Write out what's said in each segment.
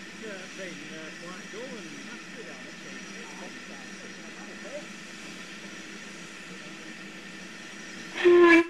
next thing, White Gull and Astrid on the team.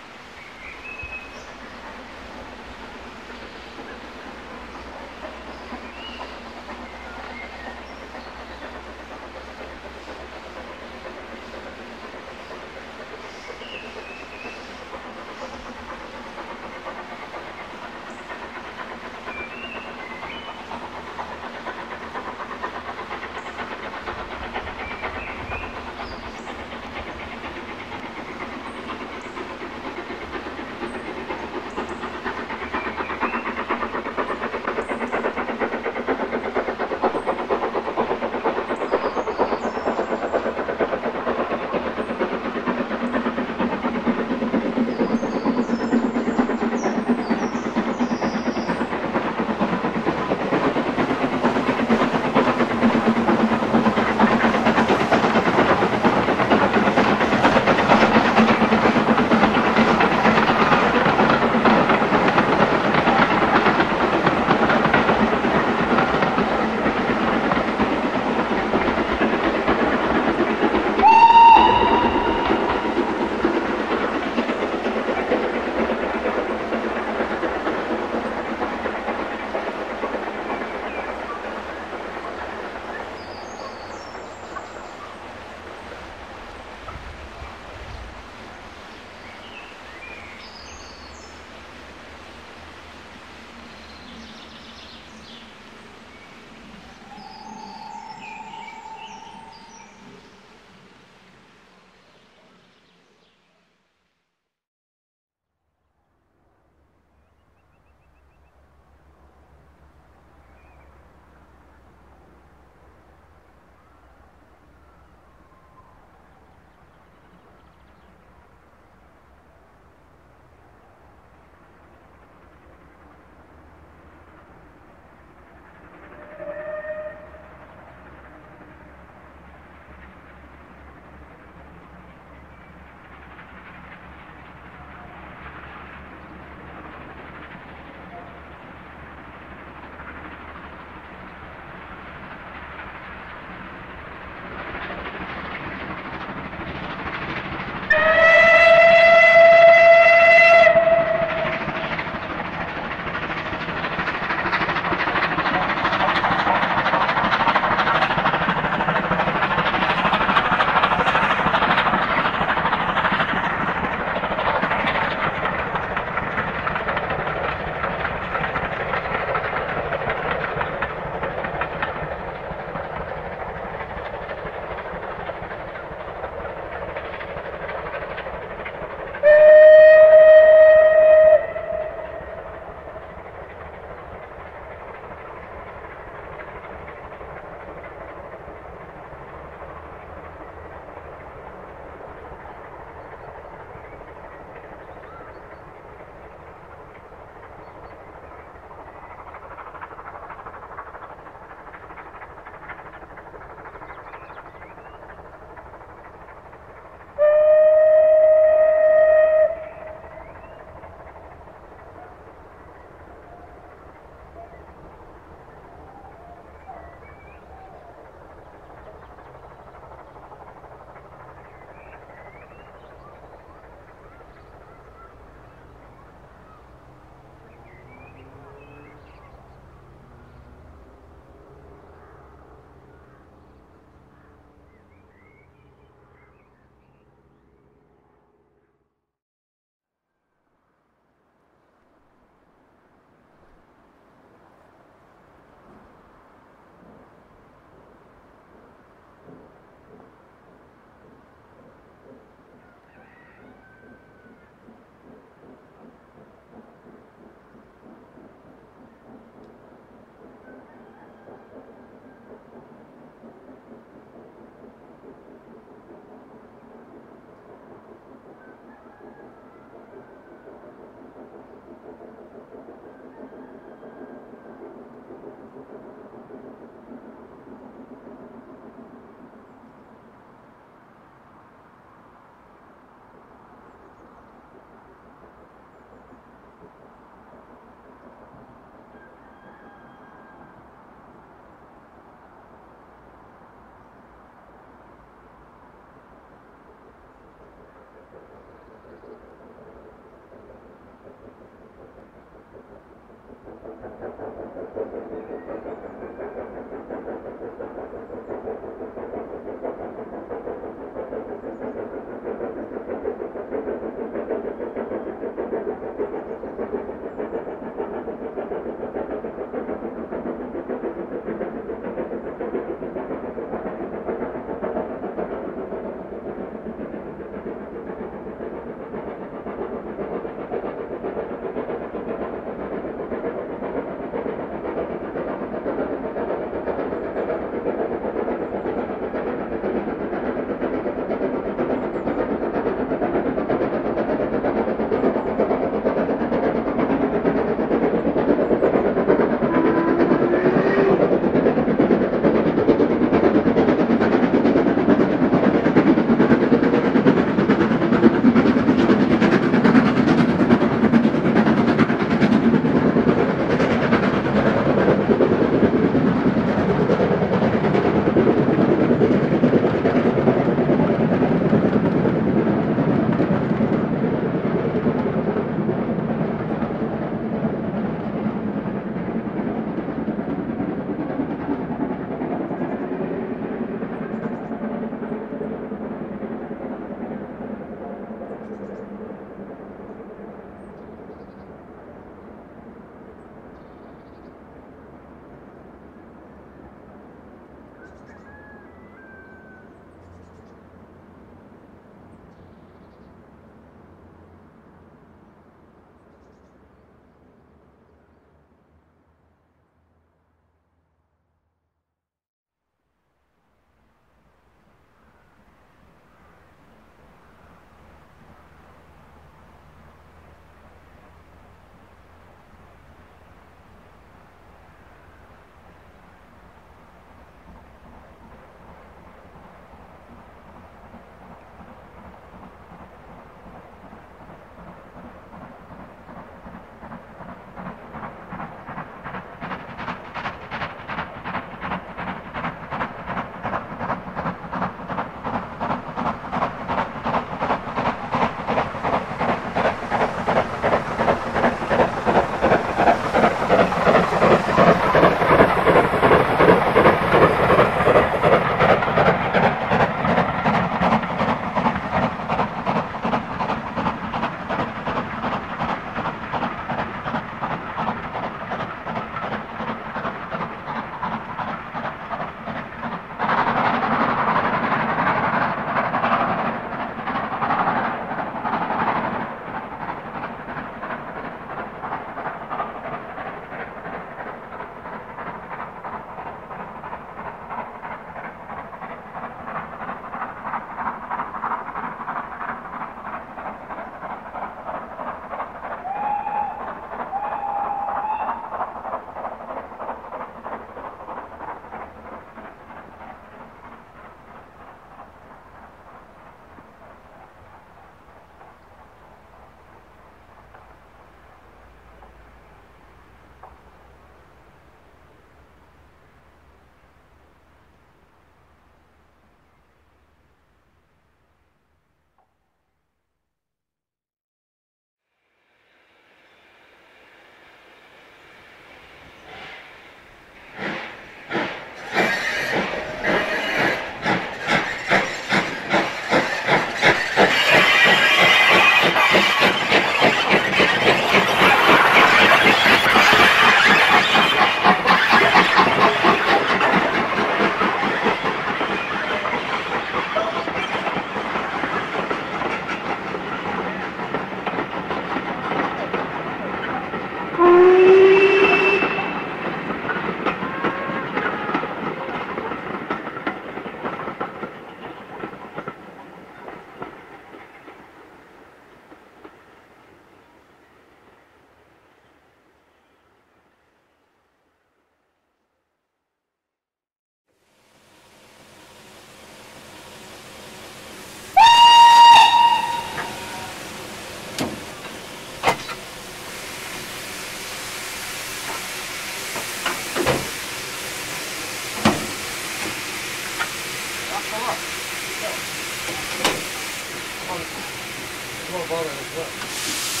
There's more bother as well.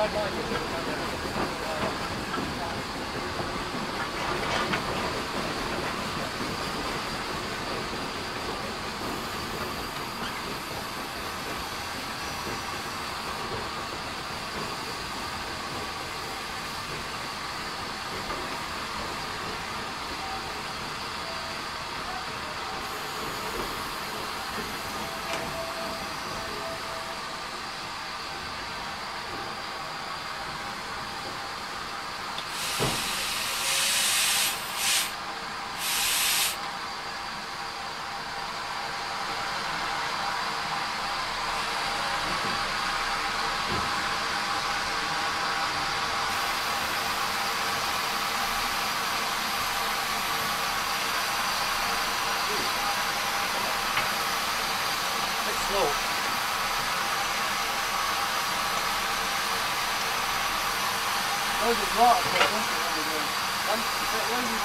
When you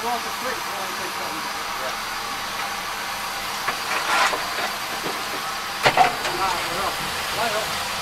walk a trick, you only take something. Yeah. Right up.